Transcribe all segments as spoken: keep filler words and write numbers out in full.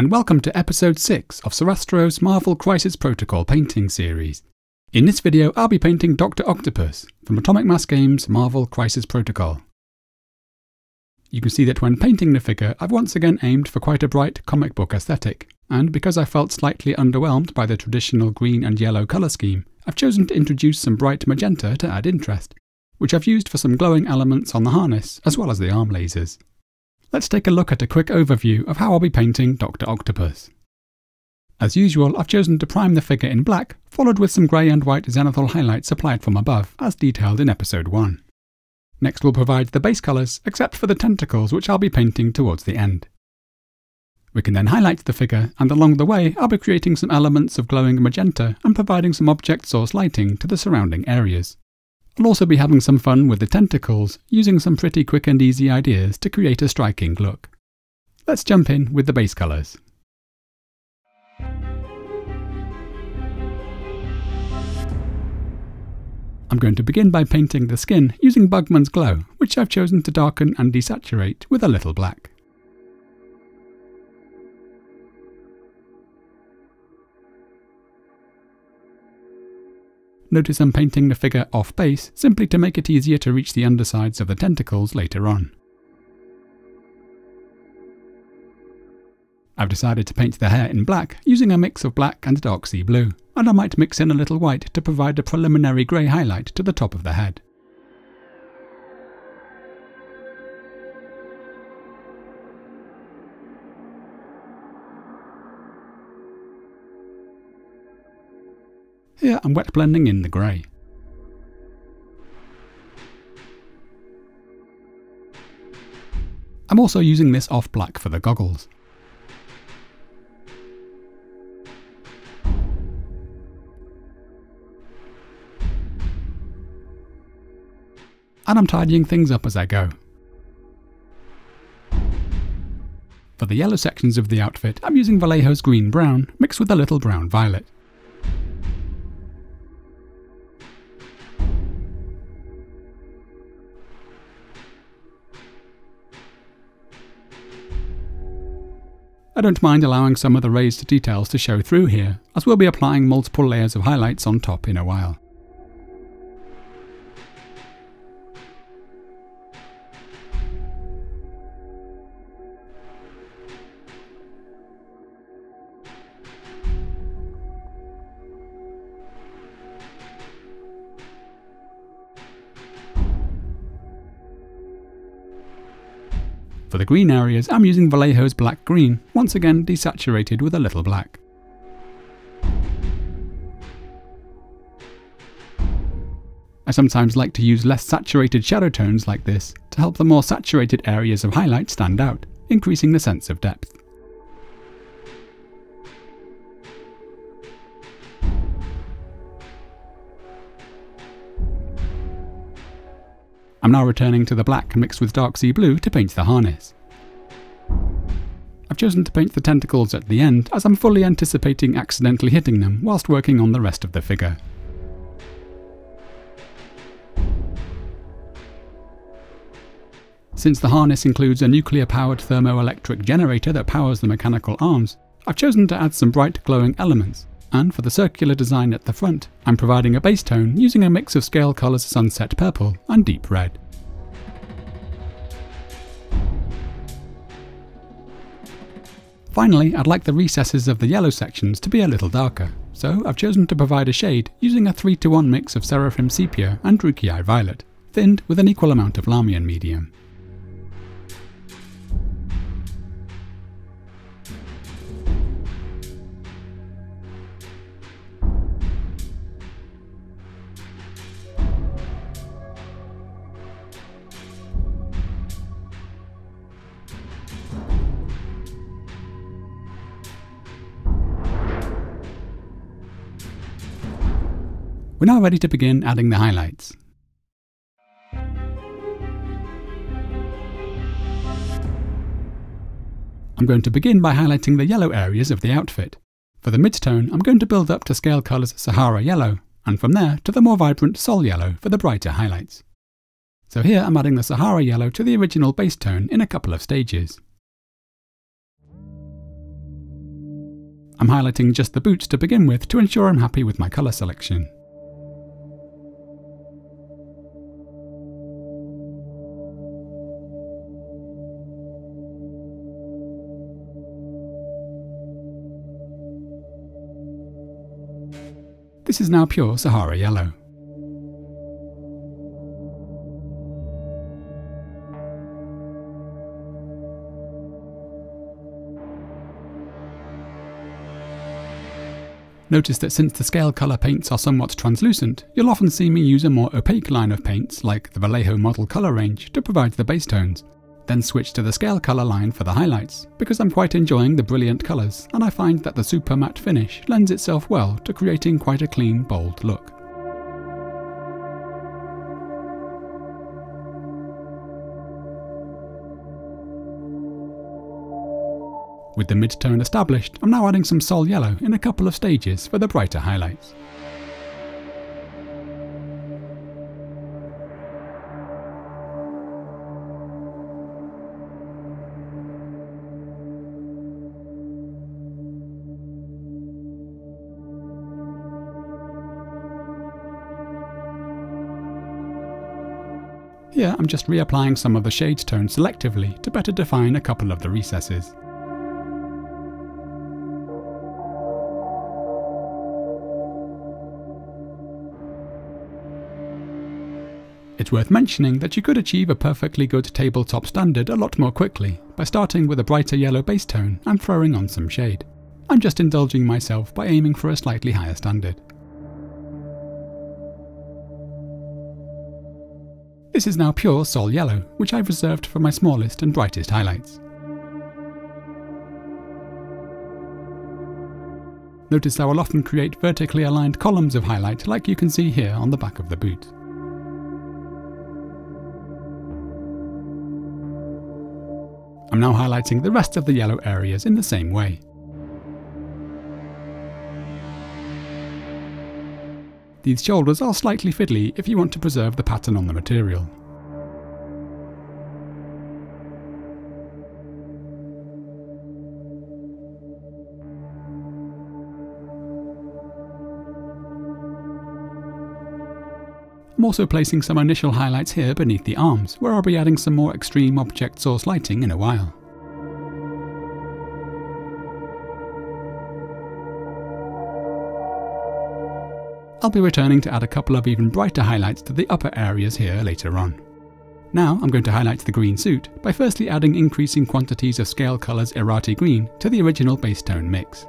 and welcome to episode six of Sorastro's Marvel Crisis Protocol painting series. In this video I'll be painting Doctor Octopus from Atomic Mass Games Marvel Crisis Protocol. You can see that when painting the figure I've once again aimed for quite a bright comic book aesthetic, and because I felt slightly underwhelmed by the traditional green and yellow colour scheme, I've chosen to introduce some bright magenta to add interest, which I've used for some glowing elements on the harness as well as the arm lasers. Let's take a look at a quick overview of how I'll be painting Doctor Octopus. As usual, I've chosen to prime the figure in black, followed with some grey and white zenithal highlights applied from above, as detailed in episode one. Next we'll provide the base colours, except for the tentacles which I'll be painting towards the end. We can then highlight the figure, and along the way I'll be creating some elements of glowing magenta and providing some object source lighting to the surrounding areas. I'll also be having some fun with the tentacles, using some pretty quick and easy ideas to create a striking look. Let's jump in with the base colours. I'm going to begin by painting the skin using Bugman's Glow, which I've chosen to darken and desaturate with a little black. Notice I'm painting the figure off base, simply to make it easier to reach the undersides of the tentacles later on. I've decided to paint the hair in black, using a mix of black and dark sea blue, and I might mix in a little white to provide a preliminary grey highlight to the top of the head. Here I'm wet blending in the grey. I'm also using this off black for the goggles. And I'm tidying things up as I go. For the yellow sections of the outfit I'm using Vallejo's Green Brown mixed with a little Brown Violet. I don't mind allowing some of the raised details to show through here, as we'll be applying multiple layers of highlights on top in a while. For the green areas, I'm using Vallejo's Black Green, once again desaturated with a little black. I sometimes like to use less saturated shadow tones like this to help the more saturated areas of highlight stand out, increasing the sense of depth. I'm now returning to the black mixed with dark sea blue to paint the harness. I've chosen to paint the tentacles at the end, as I'm fully anticipating accidentally hitting them whilst working on the rest of the figure. Since the harness includes a nuclear-powered thermoelectric generator that powers the mechanical arms, I've chosen to add some bright glowing elements, and for the circular design at the front, I'm providing a base tone using a mix of Scale Colours Sunset Purple and Deep Red. Finally, I'd like the recesses of the yellow sections to be a little darker, so I've chosen to provide a shade using a three to one mix of Seraphim Sepia and Druchii Violet, thinned with an equal amount of Lahmian Medium. We're now ready to begin adding the highlights. I'm going to begin by highlighting the yellow areas of the outfit. For the mid-tone, I'm going to build up to Scale Colours Sahara Yellow, and from there to the more vibrant Sol Yellow for the brighter highlights. So here I'm adding the Sahara Yellow to the original base tone in a couple of stages. I'm highlighting just the boots to begin with to ensure I'm happy with my colour selection. This is now pure Sahara Yellow. Notice that since the scale colour paints are somewhat translucent, you'll often see me use a more opaque line of paints like the Vallejo Model Colour range to provide the base tones, then switch to the scale colour line for the highlights, because I'm quite enjoying the brilliant colours and I find that the super matte finish lends itself well to creating quite a clean, bold look. With the mid-tone established, I'm now adding some Sol Yellow in a couple of stages for the brighter highlights. Here I'm just reapplying some of the shade tone selectively to better define a couple of the recesses. It's worth mentioning that you could achieve a perfectly good tabletop standard a lot more quickly by starting with a brighter yellow base tone and throwing on some shade. I'm just indulging myself by aiming for a slightly higher standard. This is now pure Sol Yellow, which I've reserved for my smallest and brightest highlights. Notice I will often create vertically aligned columns of highlight like you can see here on the back of the boot. I'm now highlighting the rest of the yellow areas in the same way. These shoulders are slightly fiddly if you want to preserve the pattern on the material. I'm also placing some initial highlights here beneath the arms, where I'll be adding some more extreme object source lighting in a while. I'll be returning to add a couple of even brighter highlights to the upper areas here later on. Now I'm going to highlight the green suit by firstly adding increasing quantities of Scale Colours Irati Green to the original base tone mix.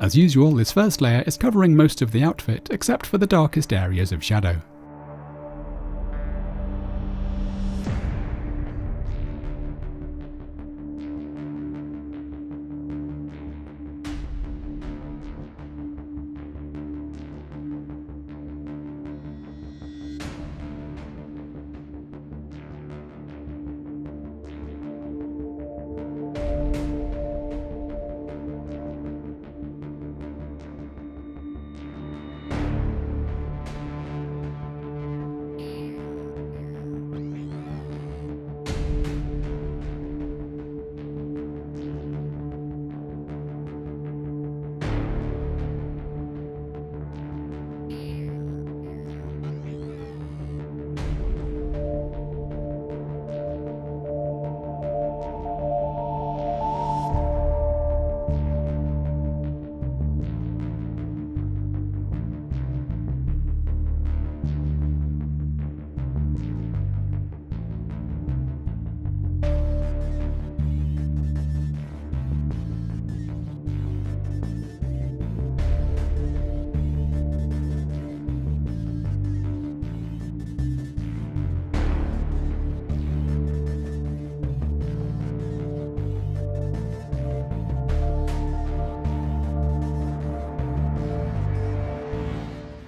As usual, this first layer is covering most of the outfit except for the darkest areas of shadow.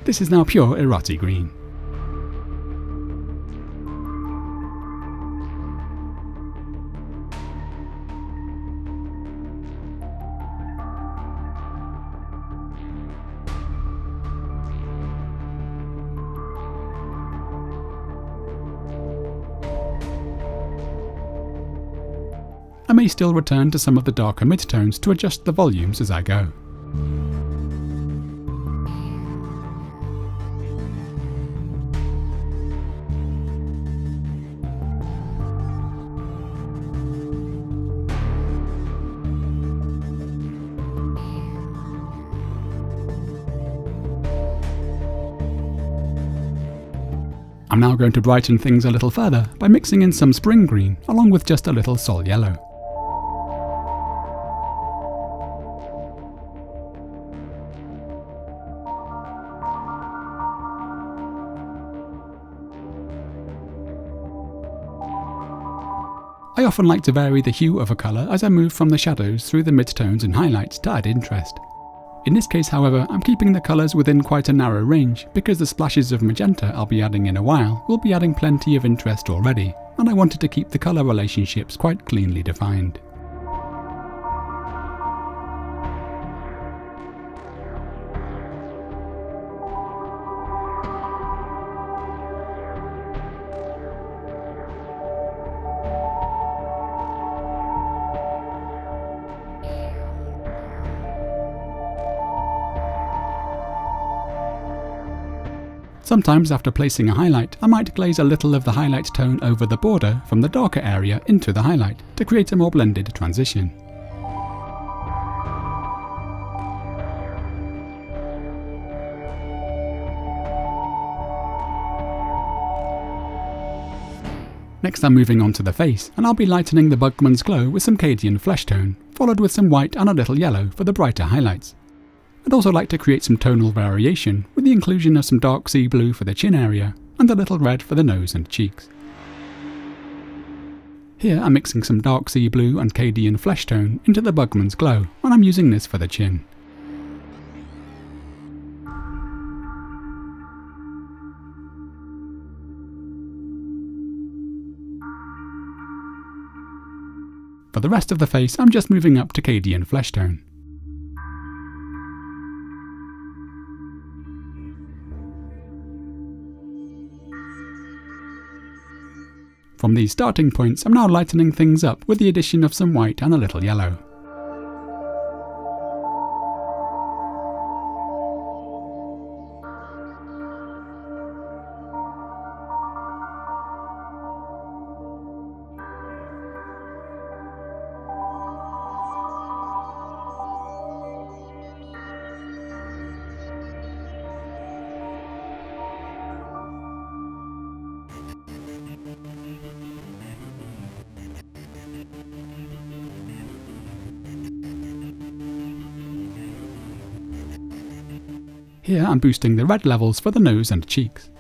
This is now pure Irati Green. I may still return to some of the darker midtones to adjust the volumes as I go. I'm now going to brighten things a little further by mixing in some Spring Green along with just a little Sol Yellow. I often like to vary the hue of a colour as I move from the shadows through the midtones and highlights to add interest. In this case, however, I'm keeping the colours within quite a narrow range because the splashes of magenta I'll be adding in a while will be adding plenty of interest already, and I wanted to keep the colour relationships quite cleanly defined. Sometimes after placing a highlight, I might glaze a little of the highlight tone over the border from the darker area into the highlight to create a more blended transition. Next I'm moving on to the face, and I'll be lightening the Bugman's Glow with some Cadian Fleshtone, followed with some white and a little yellow for the brighter highlights. I'd also like to create some tonal variation with the inclusion of some Dark Sea Blue for the chin area and a little red for the nose and cheeks. Here I'm mixing some Dark Sea Blue and Cadian Fleshtone into the Bugman's Glow, and I'm using this for the chin. For the rest of the face, I'm just moving up to Cadian Fleshtone. From these starting points, I'm now lightening things up with the addition of some white and a little yellow. Here I'm boosting the red levels for the nose and cheeks.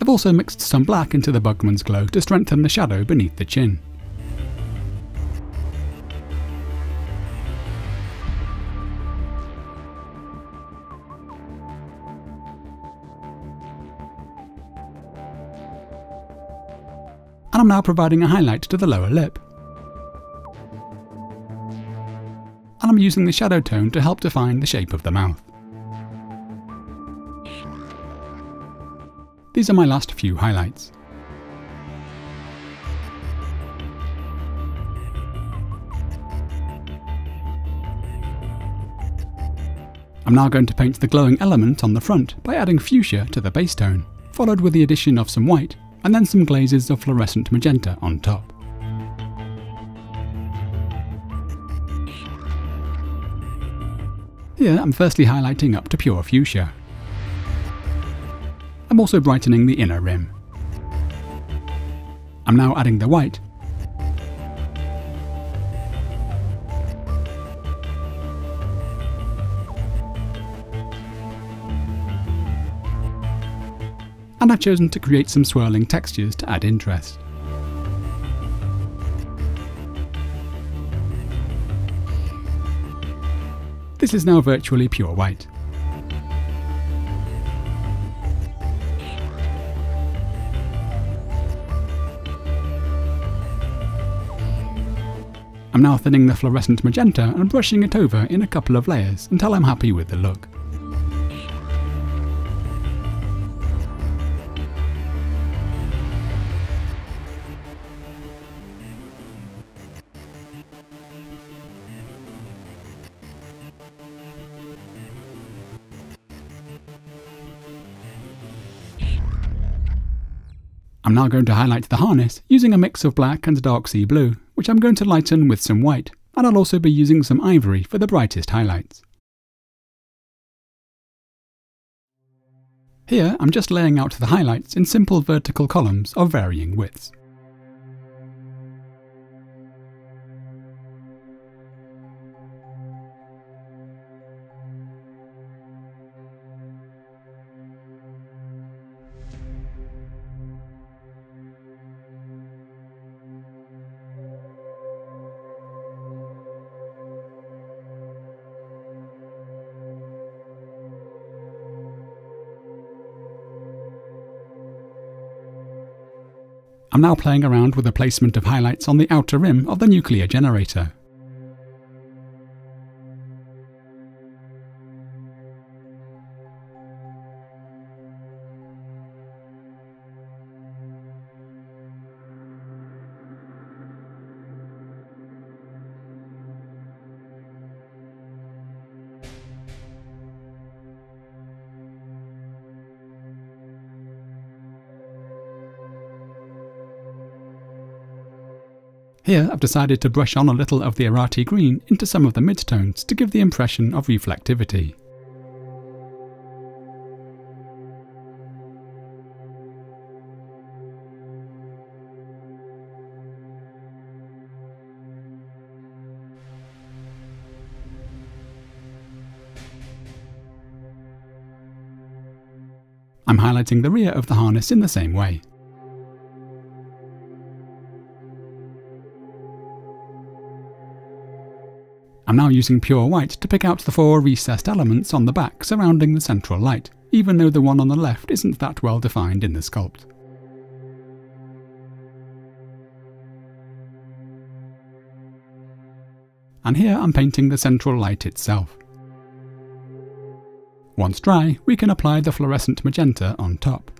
I've also mixed some black into the Bugman's Glow to strengthen the shadow beneath the chin. And I'm now providing a highlight to the lower lip. And I'm using the shadow tone to help define the shape of the mouth. These are my last few highlights. I'm now going to paint the glowing element on the front by adding fuchsia to the base tone, followed with the addition of some white and then some glazes of fluorescent magenta on top. Here I'm firstly highlighting up to pure fuchsia. I'm also brightening the inner rim. I'm now adding the white, and I've chosen to create some swirling textures to add interest. This is now virtually pure white. I'm now thinning the fluorescent magenta and brushing it over in a couple of layers until I'm happy with the look. I'm now going to highlight the harness using a mix of black and dark sea blue, which I'm going to lighten with some white, and I'll also be using some ivory for the brightest highlights. Here I'm just laying out the highlights in simple vertical columns of varying widths. I'm now playing around with the placement of highlights on the outer rim of the nuclear generator. Here I've decided to brush on a little of the Irati green into some of the midtones to give the impression of reflectivity. I'm highlighting the rear of the harness in the same way. I'm now using pure white to pick out the four recessed elements on the back surrounding the central light, even though the one on the left isn't that well defined in the sculpt. And here I'm painting the central light itself. Once dry, we can apply the fluorescent magenta on top.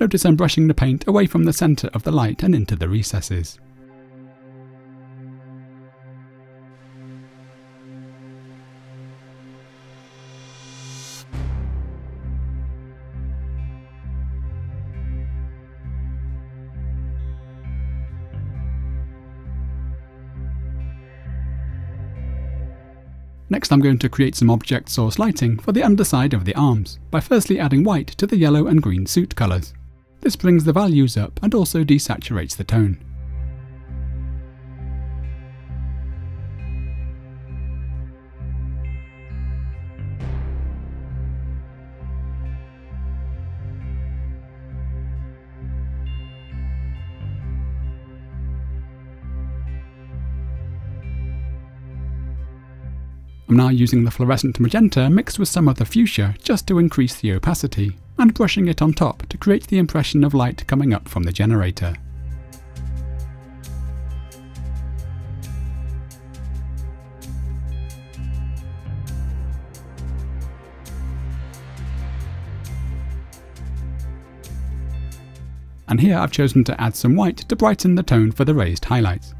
Notice I'm brushing the paint away from the centre of the light and into the recesses. Next I'm going to create some object source lighting for the underside of the arms, by firstly adding white to the yellow and green suit colours. This brings the values up and also desaturates the tone. I'm now using the fluorescent magenta mixed with some of the fuchsia just to increase the opacity, and brushing it on top to create the impression of light coming up from the generator. And here I've chosen to add some white to brighten the tone for the raised highlights.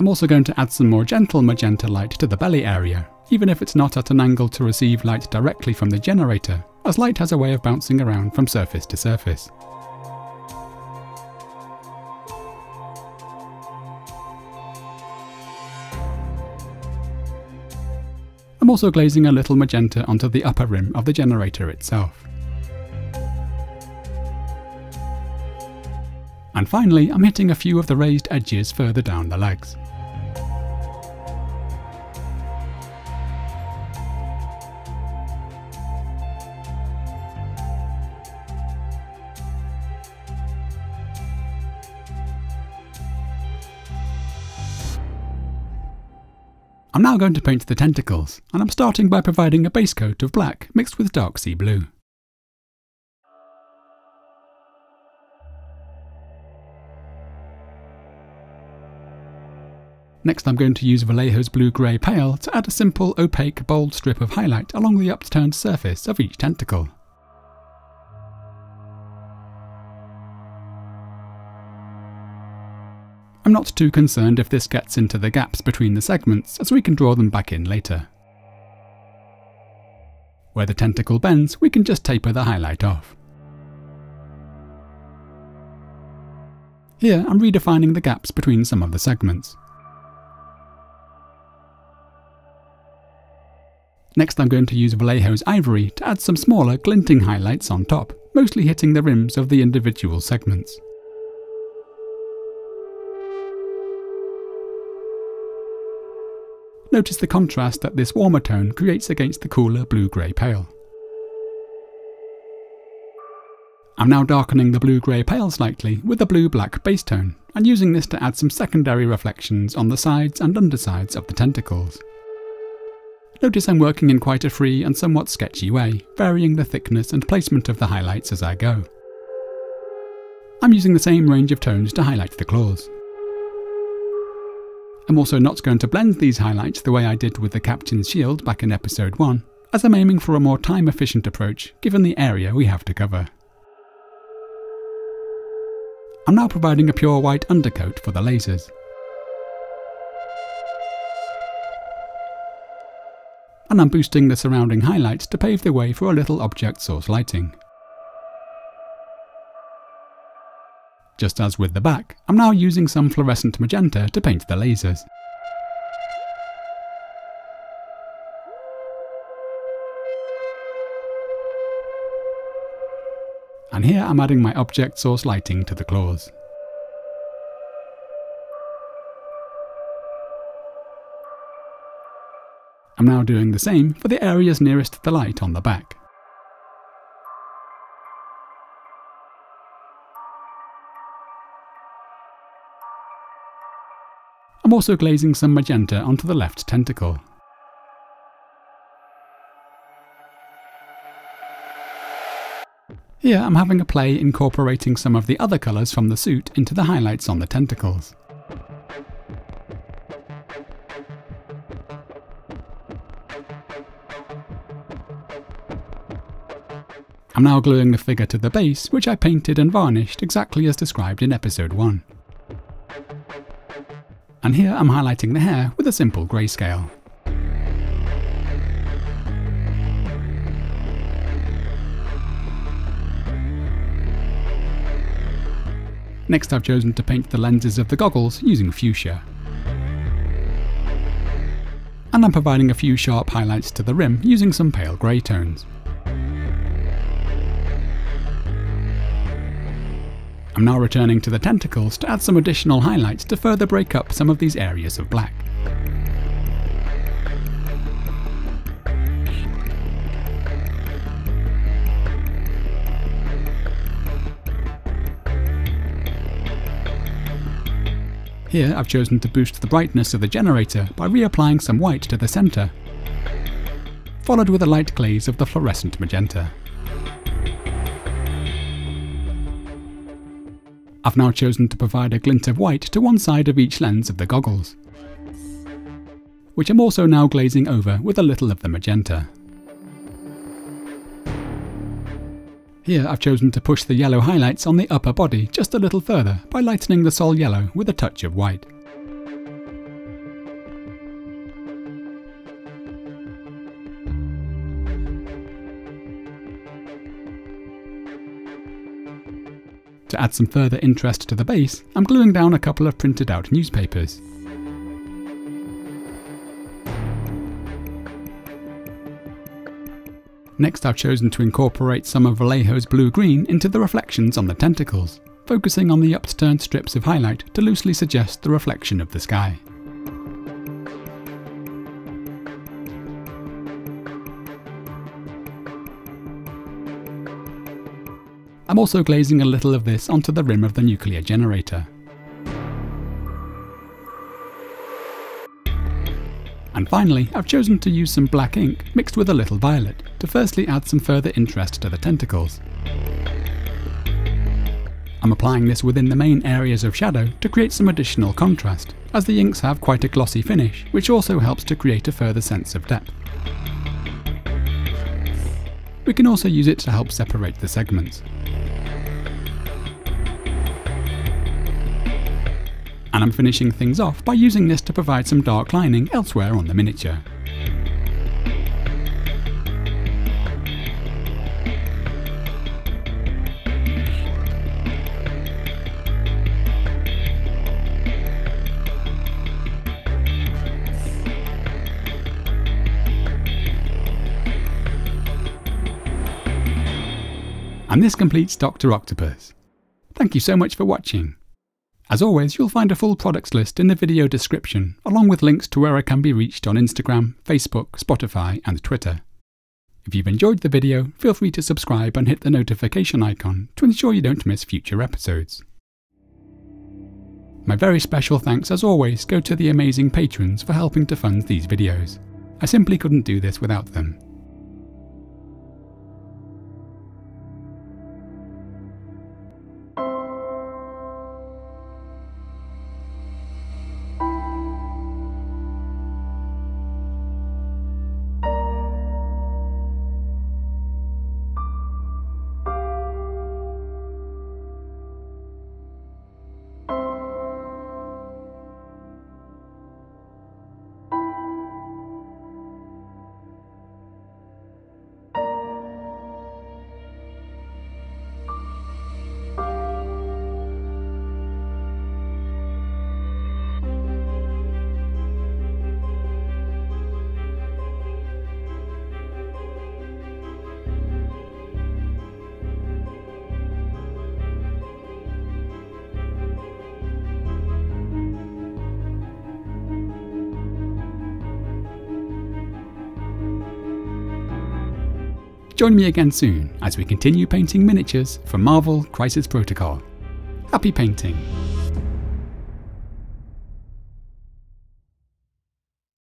I'm also going to add some more gentle magenta light to the belly area, even if it's not at an angle to receive light directly from the generator, as light has a way of bouncing around from surface to surface. I'm also glazing a little magenta onto the upper rim of the generator itself. And finally, I'm hitting a few of the raised edges further down the legs. I'm now going to paint the tentacles, and I'm starting by providing a base coat of black mixed with Dark Sea Blue. Next I'm going to use Vallejo's Blue Grey Pale to add a simple opaque bold strip of highlight along the upturned surface of each tentacle. I'm not too concerned if this gets into the gaps between the segments, as we can draw them back in later. Where the tentacle bends, we can just taper the highlight off. Here I'm redefining the gaps between some of the segments. Next I'm going to use Vallejo's Ivory to add some smaller glinting highlights on top, mostly hitting the rims of the individual segments. Notice the contrast that this warmer tone creates against the cooler blue-grey pale. I'm now darkening the blue-grey pale slightly with a blue-black base tone, and using this to add some secondary reflections on the sides and undersides of the tentacles. Notice I'm working in quite a free and somewhat sketchy way, varying the thickness and placement of the highlights as I go. I'm using the same range of tones to highlight the claws. I'm also not going to blend these highlights the way I did with the Captain's Shield back in episode one, as I'm aiming for a more time-efficient approach given the area we have to cover. I'm now providing a pure white undercoat for the lasers. And I'm boosting the surrounding highlights to pave the way for a little object source lighting. Just as with the back, I'm now using some fluorescent magenta to paint the lasers. And here I'm adding my object source lighting to the claws. I'm now doing the same for the areas nearest the light on the back. I'm also glazing some magenta onto the left tentacle. Here I'm having a play incorporating some of the other colours from the suit into the highlights on the tentacles. I'm now gluing the figure to the base, which I painted and varnished exactly as described in episode one. And here I'm highlighting the hair with a simple grayscale. Next I've chosen to paint the lenses of the goggles using fuchsia. And I'm providing a few sharp highlights to the rim using some pale grey tones. I'm now returning to the tentacles to add some additional highlights to further break up some of these areas of black. Here I've chosen to boost the brightness of the generator by reapplying some white to the centre, followed with a light glaze of the fluorescent magenta. I've now chosen to provide a glint of white to one side of each lens of the goggles, which I'm also now glazing over with a little of the magenta. Here I've chosen to push the yellow highlights on the upper body just a little further by lightening the Sol Yellow with a touch of white. To add some further interest to the base, I'm gluing down a couple of printed out newspapers. Next I've chosen to incorporate some of Vallejo's blue-green into the reflections on the tentacles, focusing on the upturned strips of highlight to loosely suggest the reflection of the sky. I'm also glazing a little of this onto the rim of the nuclear generator. And finally, I've chosen to use some black ink mixed with a little violet to firstly add some further interest to the tentacles. I'm applying this within the main areas of shadow to create some additional contrast, as the inks have quite a glossy finish, which also helps to create a further sense of depth. We can also use it to help separate the segments. And I'm finishing things off by using this to provide some dark lining elsewhere on the miniature. And this completes Doctor Octopus. Thank you so much for watching. As always, you'll find a full products list in the video description, along with links to where I can be reached on Instagram, Facebook, Spotify and Twitter. If you've enjoyed the video, feel free to subscribe and hit the notification icon to ensure you don't miss future episodes. My very special thanks as always go to the amazing patrons for helping to fund these videos. I simply couldn't do this without them. Join me again soon as we continue painting miniatures for Marvel Crisis Protocol. Happy painting!